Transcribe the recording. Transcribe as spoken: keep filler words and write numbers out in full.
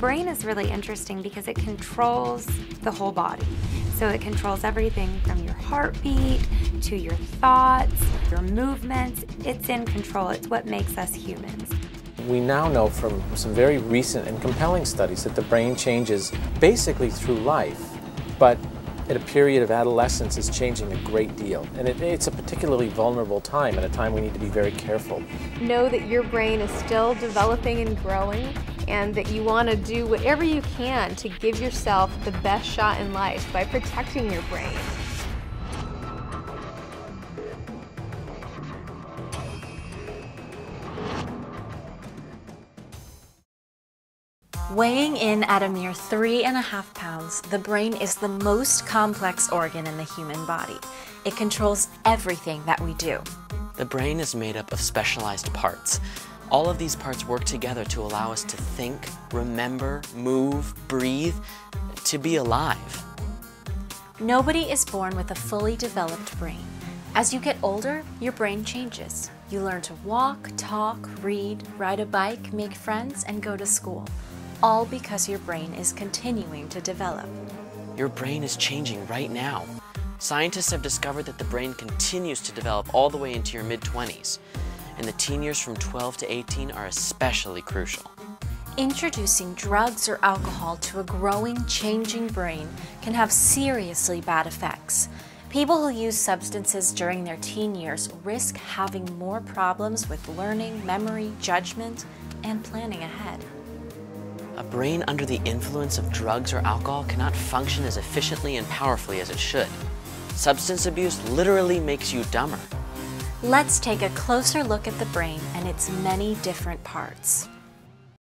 brain is really interesting because it controls the whole body. So it controls everything from your heartbeat to your thoughts, your movements. It's in control. It's what makes us humans. We now know from some very recent and compelling studies that the brain changes basically through life, but at a period of adolescence is changing a great deal. And it, it's a particularly vulnerable time, and a time we need to be very careful. Know that your brain is still developing and growing, and that you want to do whatever you can to give yourself the best shot in life by protecting your brain. Weighing in at a mere three and a half pounds, the brain is the most complex organ in the human body. It controls everything that we do. The brain is made up of specialized parts. All of these parts work together to allow us to think, remember, move, breathe, to be alive. Nobody is born with a fully developed brain. As you get older, your brain changes. You learn to walk, talk, read, ride a bike, make friends, and go to school. All because your brain is continuing to develop. Your brain is changing right now. Scientists have discovered that the brain continues to develop all the way into your mid twenties, and the teen years from twelve to eighteen are especially crucial. Introducing drugs or alcohol to a growing, changing brain can have seriously bad effects. People who use substances during their teen years risk having more problems with learning, memory, judgment, and planning ahead. A brain under the influence of drugs or alcohol cannot function as efficiently and powerfully as it should. Substance abuse literally makes you dumber. Let's take a closer look at the brain and its many different parts.